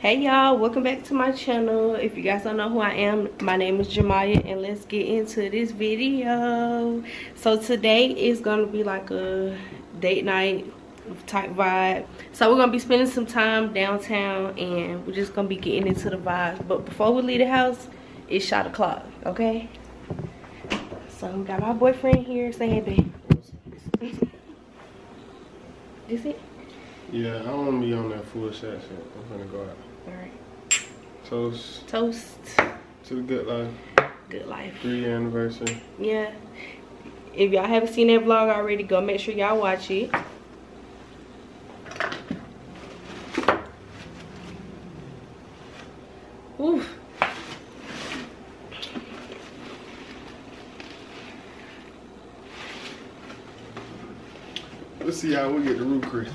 Hey y'all, welcome back to my channel. If you guys don't know who I am, my name is Jamiah and let's get into this video. So today is gonna be like a date night type vibe. So we're gonna be spending some time downtown and we're just gonna be getting into the vibe. But before we leave the house, it's shot o'clock, okay? So we got my boyfriend here. Say hey, babe. Is it? Yeah, I don't wanna be on that full shot shit. I'm gonna go out. Alright. Toast. Toast. To the good life. Good life. 3-year anniversary. Yeah. If y'all haven't seen that vlog already, go make sure y'all watch it. Oof. Let's see how we get the Ruth's Chris.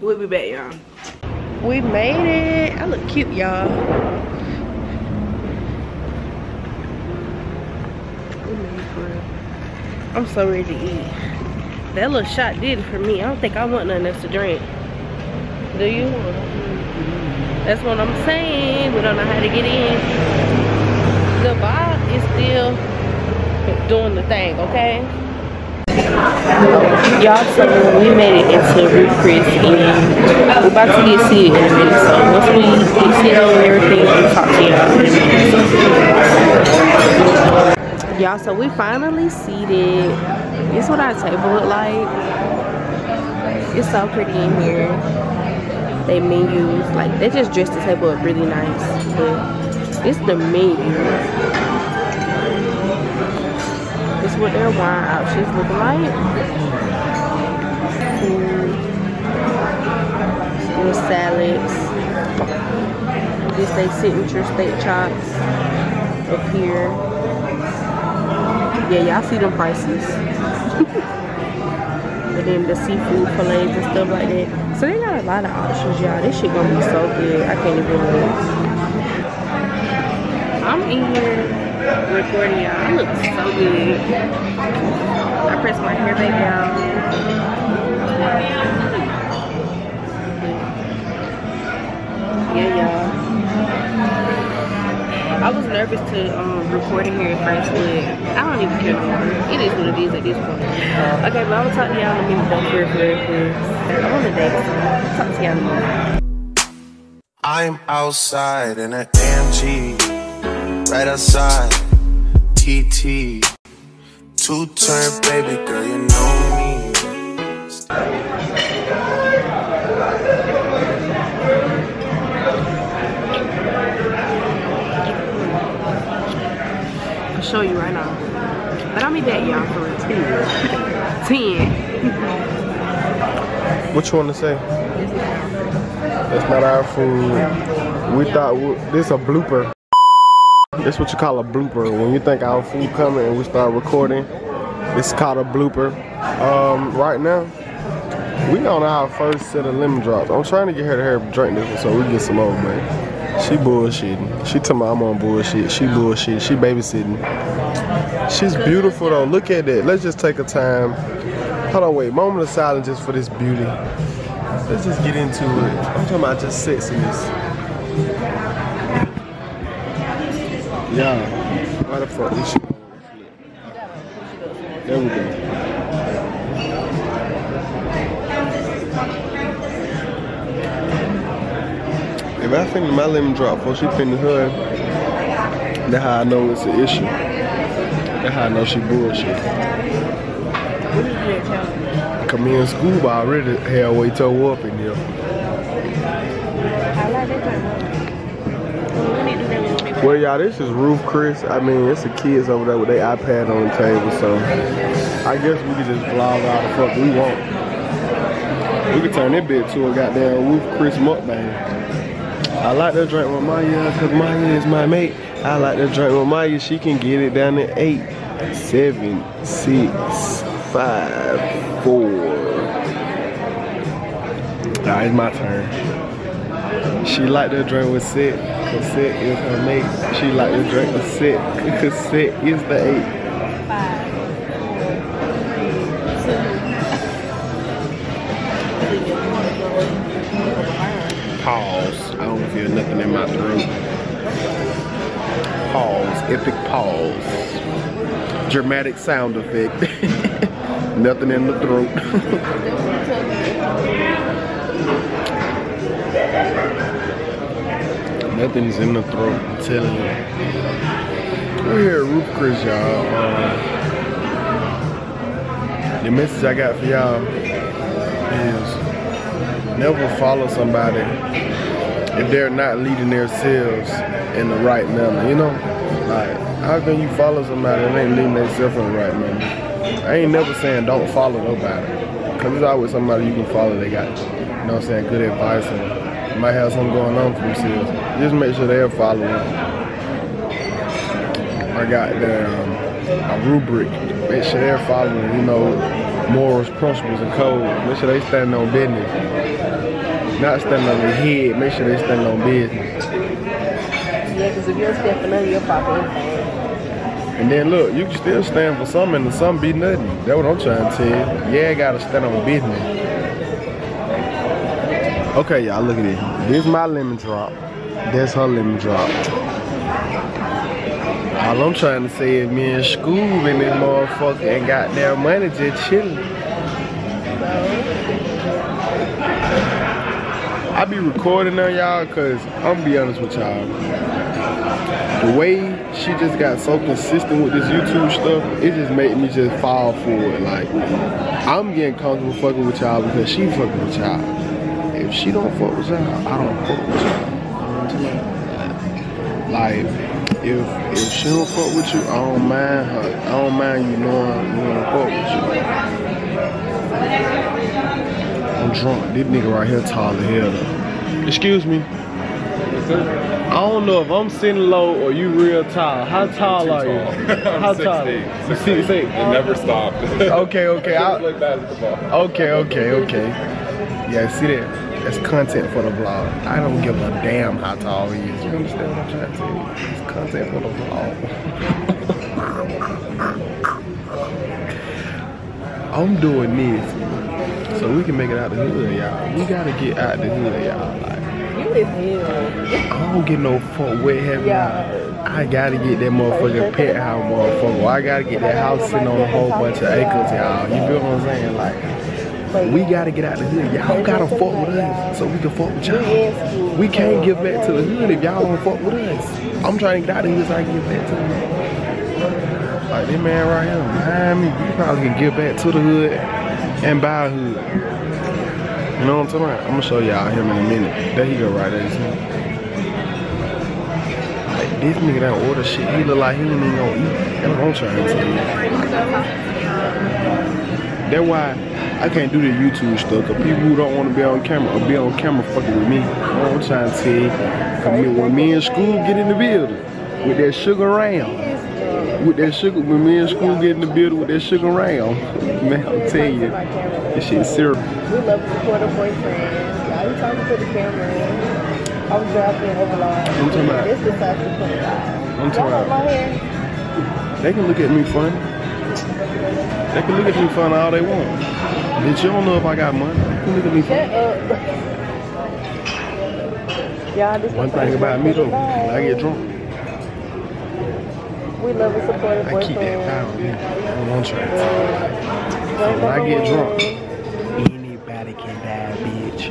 We'll be back, y'all. We made it. I look cute, y'all. We made it for real. I'm so ready to eat. That little shot did it for me. I don't think I want nothing else to drink. Do you? That's what I'm saying. We don't know how to get in. The vibe is still doing the thing, okay? Y'all, so we made it into Ruth's Chris and we're about to get seated in a minute. So once we get seated and everything, we'll talk to y'all in a minute. Y'all, so we finally seated. This is what our table looked like. It's so pretty in here. They menus, like they just dressed the table up really nice. But it's the menu. This is what their wine options look like. Little salads. This they signature steak chops up here. Yeah, y'all see them prices. But then the seafood fillets and stuff like that. So they got a lot of options, y'all. This shit gonna be so good. I can't even wait. I'm in here recording, y'all. I look so good. I pressed my hair back down. Yeah, y'all. I was nervous to recording here at first, but I don't even care no more. It is what it is at this point. Okay, but I'm gonna talk to y'all in a minute. Don't fear, fear. I'm on a date. Talk to y'all in a minute. I'm outside in an AMG. Right outside, TT, two-turn baby girl, you know me. I'll show you right now. But I'll be back, y'all, for a 10. What you want to say? That's not our food. We thought this a blooper. That's what you call a blooper. When you think our food coming and we start recording, it's called a blooper. Right now, we on our first set of lemon drops. I'm trying to get her to drink this one so we get some more, man. She bullshitting. She telling me I'm on bullshit. She bullshitting. She babysitting. She's beautiful though. Look at that. Let's just take a time. Hold on, wait. Moment of silence just for this beauty. Let's just get into it. I'm talking about just sexiness. Yeah. Why the fuck is she? There we go. If I finish my lemon drop before she finish her, that's how I know it's an issue. That's how I know she bullshit. Come here in Scoob, I already had way toe up in here. I like that. Well, y'all, this is Ruth's Chris. I mean, it's the kids over there with their iPad on the table, so I guess we can just vlog all the fuck we want. We can turn that bitch to a goddamn Ruth's Chris mukbang. I like to drink with Maya, because Maya is my mate. I like to drink with Maya. She can get it down to 8, 7, 6, 5, 4. Now it's my turn. She like to drink with Seth. Cassette is her mate. She like to drink cassette. Cassette is the 8. 5, 4, 3, 2, 1. pause. I don't feel nothing in my throat. Pause. Epic pause. Dramatic sound effect. Nothing in the throat. Nothing's in the throat, I'm telling you. We're here at Ruth's Chris, y'all. The message I got for y'all is never follow somebody if they're not leading themselves in the right manner, you know? Like, how can you follow somebody that ain't leading themselves in the right manner? I ain't never saying don't follow nobody, because there's always somebody you can follow that got, you know what I'm saying, good advice and might have something going on for themselves. Just make sure they're following. I got a rubric, make sure they're following, you know, morals, principles, and codes. Make sure they stand on business. Not standing on their head, make sure they stand on business. Yeah, because if you don't stand for nothing, you'll pop everything. And then look, you can still stand for something and some be nothing. That's what I'm trying to tell you. Yeah, I gotta stand on business. Okay, y'all, look at this. This is my lemon drop. That's her lemon drop. All I'm trying to say is me and Scoob and this motherfucker ain't got their money, just chilling. I be recording on y'all because I'm gonna be honest with y'all. The way she just got so consistent with this YouTube stuff, it just made me just fall for it. Like, I'm getting comfortable fucking with y'all because she fucking with y'all. If she don't fuck with y'all, I don't fuck with y'all. Like, If she don't fuck with you, I don't mind her. I don't mind you knowing you don't fuck with you. I'm drunk. This nigga right here tall as hell though. Excuse me. I don't know if I'm sitting low or you real tall. How tall are you? How tall? 6'8". It never stopped. Okay. Okay. Yeah, see that? That's content for the vlog. I don't give a damn how tall he is. You understand what I'm trying to tell you? It's content for the vlog. I'm doing this so we can make it out the hood, y'all. We gotta get out the hood, y'all. Like, you live here. I don't get no fuck with him. Yeah. I gotta get that motherfucking penthouse, motherfucker. I gotta get that house sitting on a whole bunch of acres, y'all. You feel what I'm saying? Like, we gotta get out of the hood. Y'all gotta fuck with us so we can fuck with y'all. We can't give back to the hood if y'all don't fuck with us. I'm trying to get out of here so I can give back to the hood. Like, this man right here behind me, you probably can give back to the hood and buy a hood. You know what I'm talking about? I'm gonna show y'all him in a minute. There he go right there. Like, this nigga that order shit, he look like he ain't even gonna eat. That's what I'm trying to do. That's why I can't do the YouTube stuff because people who don't want to be on camera or be on camera fucking with me. You know what I'm trying to say? When me and Scoob get in the building with that sugar round, when me and Scoob get in the building with that sugar round, man, I'll tell you, this shit's serious. We love to record our boyfriends. Y'all, you talking to the camera? I'm dropping overlord. I'm talking about. This is actually 25. I'm talking about my hair. They can look at me funny. They can look at me funny all they want. Bitch, you don't know if I got money. Look at me. Shut up. Y'all, one thing about me though, I get drunk. We love and support a boyfriend. I keep that power, yeah. I don't try to tell you. When I get drunk, anybody can die, bitch.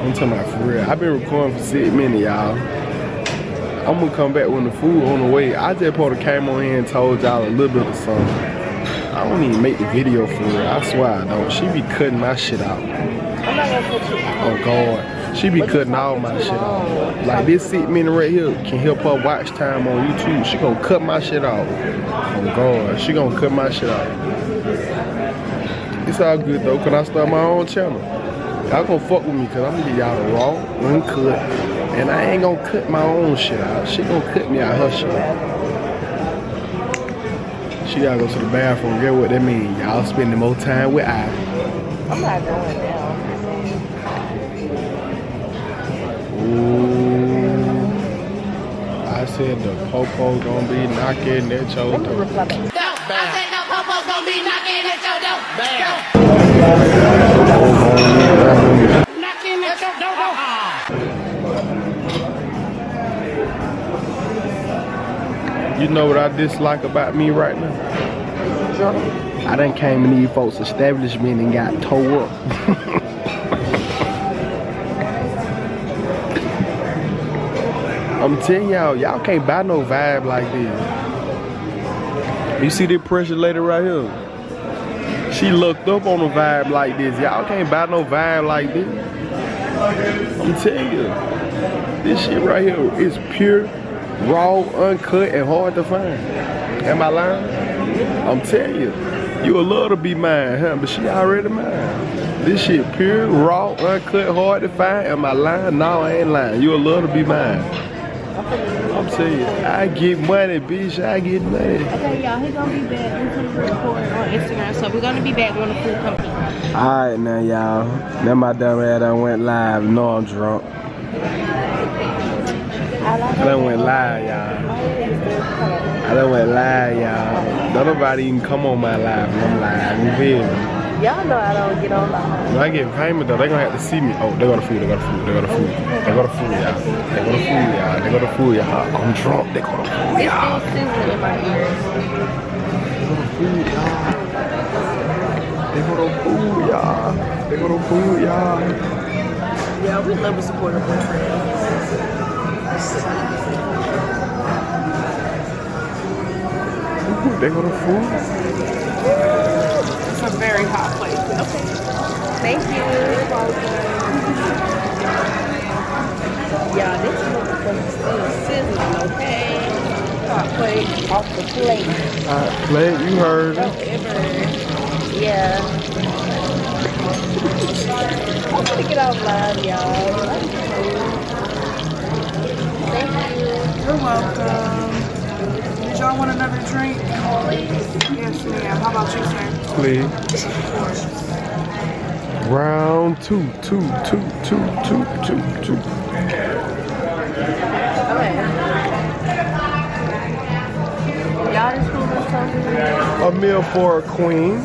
I'm talking about for real. I've been recording for 6 minutes, y'all. I'm gonna come back when the food on the way. I just put a camera on here and told y'all a little bit of something. I don't even make the video for real. I swear I don't. She be cutting my shit out. Oh God. She be cutting all my shit out. Like this 6 minute right here can help her watch time on YouTube. She gonna cut my shit out. Oh God. She gonna cut my shit out. It's all good though, cause I start my own channel. Y'all gonna fuck with me cause I'm gonna give y'all the raw, uncut. And I ain't gonna cut my own shit out. She gonna cut me out her shit. She gotta go to the bathroom. Get what that mean? Y'all spending more time with I. I'm not going down. Ooh, I said the popo gonna be knocking at your door. No, I said no popo. You know what I dislike about me right now? Sure. I done came in these folks' establishment and got tore up. I'm telling y'all, y'all can't buy no vibe like this. You see this pressure lady right here? She looked up on a vibe like this. Y'all can't buy no vibe like this. I'm telling you, this shit right here is pure, raw, uncut, and hard to find. Am I lying? I'm telling you, you would love to be mine, huh? But she already mine. This shit pure, raw, uncut, hard to find. Am I lying? No, I ain't lying. You would love to be mine. I'm telling you, I get money, bitch. I get money. Okay, y'all, he's gonna be back into the record on Instagram, so we're gonna be back when the food comes in. All right, now, y'all. Now my dumb ass done went live. No, I'm drunk. I done went live, y'all. I done went live, y'all. Don't nobody even come on my live. I'm live. You feel me? Y'all know I don't get on live. When I get payment, though, they gonna have to see me. Oh, they got a food. They got a food. They got a food. They got a food, y'all. They got a food, y'all. They got a food, y'all. I'm drunk. They got a food, y'all. It's sizzling in my ears. They got a food, y'all. They got a food, y'all. Yeah, we love and support our boyfriends. Ooh, they got a food. It's a very hot plate. Okay. Thank you. Yeah, this is sizzling, okay? Hot plate off the plate. Hot plate, you heard. Don't ever. Yeah. I'm gonna get out live, y'all. Thank you. You're welcome. Did y'all want another drink? Yes, ma'am. How about you, sir? Please. Of course. Round two. Okay. Y'all just cool with something? A meal for a queen.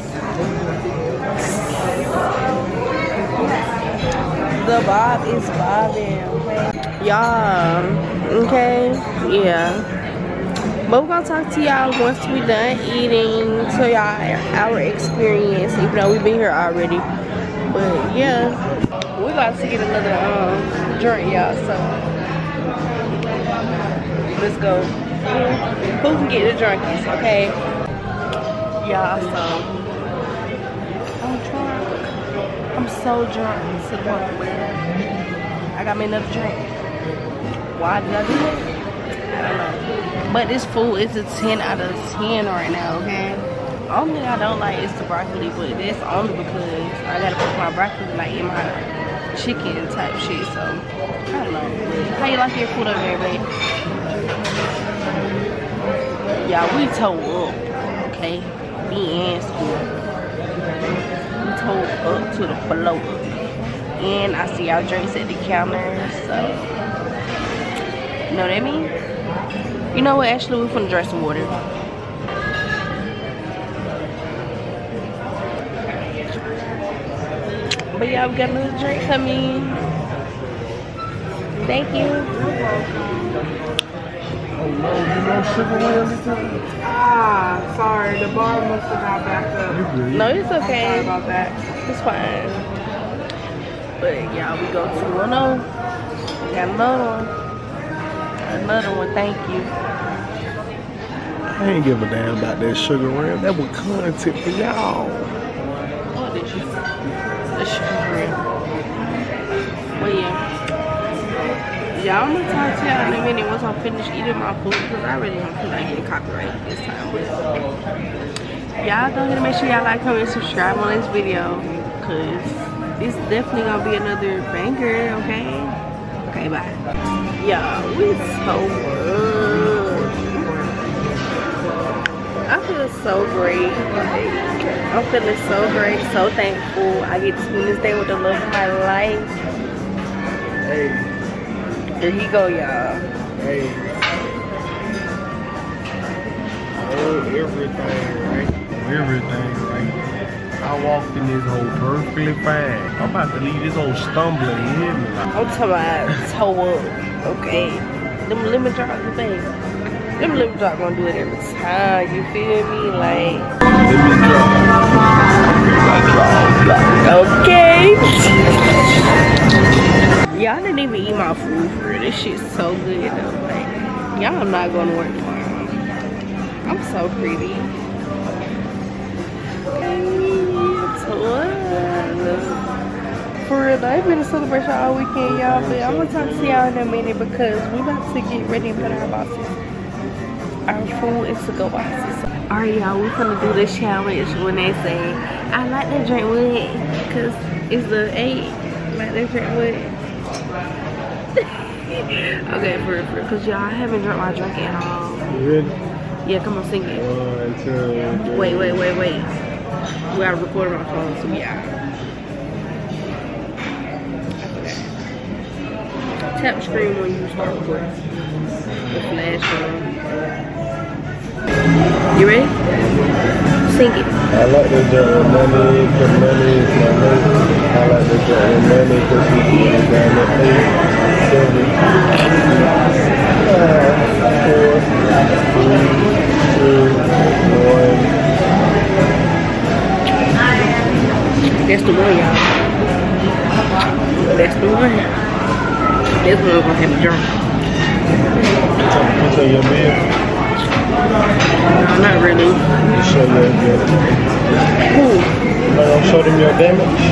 The bob is bobbing, okay? Y'all, okay? Yeah. But we're gonna talk to y'all once we're done eating. So y'all, our experience, even though we've been here already. But yeah, we're about to get another drink, y'all. So let's go. Who can get the drunkies, okay? Y'all, so I'm drunk. I'm so drunk and sick of it. I got me another drink. Why did I do it? I don't know. But this food is a 10 out of 10 right now, okay? Only thing I don't like is the broccoli, but that's only because I gotta put my broccoli like in my chicken type shit, so I don't know. How you like your food over there, babe? Yeah, we toe up, okay? We in school. Up to the floor, and I see y'all drinks at the counter, so you know what I mean. You know what? Actually, we're gonna drink some water. But y'all, we got another drink coming. Thank you. Ah, sorry. The bar must have got backed up. No, it's okay. I'm sorry about that. It's fine. But y'all, we go to Leno. We got another one. Another one. Thank you. I ain't give a damn about that sugar rim. That was content for y'all. What did you say? The sugar rim. Well, yeah. Y'all, I'm gonna talk to y'all in a minute once I finish eating my food, because I really don't feel like getting copyrighted this time. Y'all go ahead and make sure y'all like, comment, and subscribe on this video, because it's definitely gonna be another banger, okay? Okay, bye. Y'all, we so good. I feel so great. I'm feeling so great, so thankful. I get to spend this day with the love of my life. Hey. Here he go, y'all. Hey. Oh, everything right. I walked in this hole perfectly fine. I'm about to leave this hole stumbling, you hear me? I'm talking about toe up, okay? Them lemon drops, baby. Them lemon drops gonna do it every time, you feel me? Like, lemon drops. Okay. Y'all didn't even eat my food for real. This shit's so good, though. Like, y'all not gonna work tomorrow. I'm so pretty. For real, I've been a celebration all weekend, y'all, but I'm gonna talk to y'all in a minute because we about to get ready and put our boxes. Our food is to go boxes. Alright, y'all, we're gonna do this challenge when they say, I like to drink wood because it's the 8. I like to drink wood. Okay, for real, because y'all, I haven't drunk my drink at all. You ready? Yeah, come on, sing it. 1, 2, 3. Wait. We gotta record on our phone, so yeah. Tap screen when you start recording. The flash. You ready? Sing it. I like to drink money, cause money is my money. I like to drink money, cause people is down my face. 5, 4, 3, 2, 1. That's the one, y'all. That's the one. This one gonna have a drink. You tell your man? No, not really. You show them your damage. Who? You show them your damage?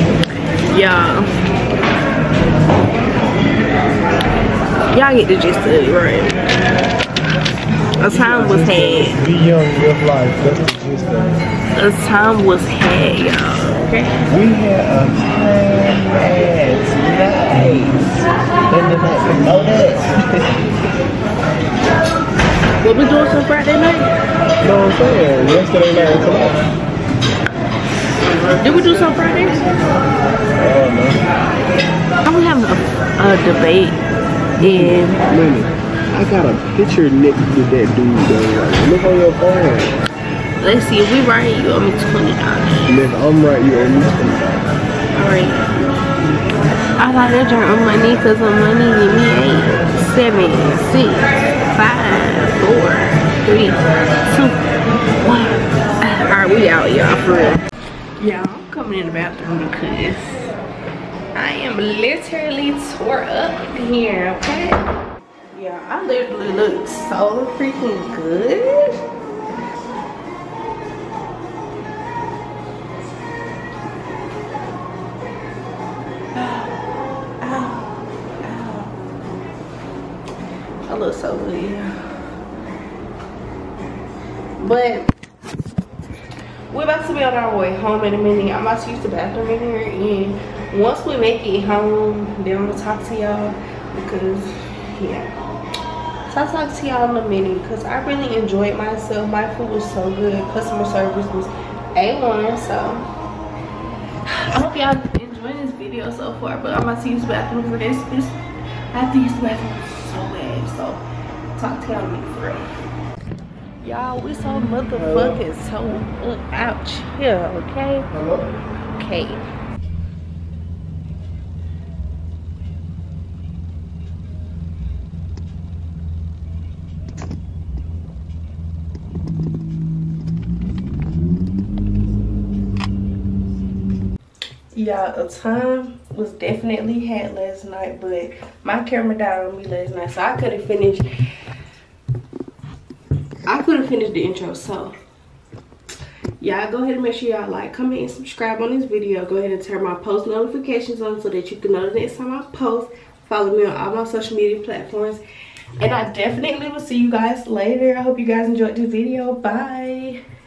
Yeah. Y'all get the gist of it, right? A time was had. Be young, live life. That's the gist of it. A time was had, y'all. Okay. We had a time last night. And then I didn't know that. What we doing till Friday night? No, I'm saying yesterday night and tonight. Did we do some Friday? I don't know. I'm having a debate in. I got a picture next to that dude though. Like, look on your phone. Let's see, if we right, you owe me $20. And if I'm right, you owe me $20. Alright. I like to drink money because of money give me 8, 7, 6, 5, 4, 3, 2, 1. Alright, we out, y'all, for real. Y'all, I'm coming in the bathroom because I am literally tore up in here, okay? Yeah, I literally look so freaking good. Look so good, but we're about to be on our way home in a minute. I'm about to use the bathroom in here, and once we make it home, then I'm gonna talk to y'all because, yeah, so I'll talk to y'all in a minute because I really enjoyed myself. My food was so good, customer service was A1. So I hope y'all enjoyed this video so far. But I'm about to use the bathroom for this. I have to use the bathroom. So talk to y'all in the free. Y'all, we so motherfucking so out here, okay? Hello? Okay. Y'all, a time was definitely had last night, but my camera died on me last night, so I couldn't finish the intro. So y'all go ahead and make sure y'all like, comment, and subscribe on this video. Go ahead and turn my post notifications on so that you can know the next time I post. Follow me on all my social media platforms, and I definitely will see you guys later. I hope you guys enjoyed this video. Bye.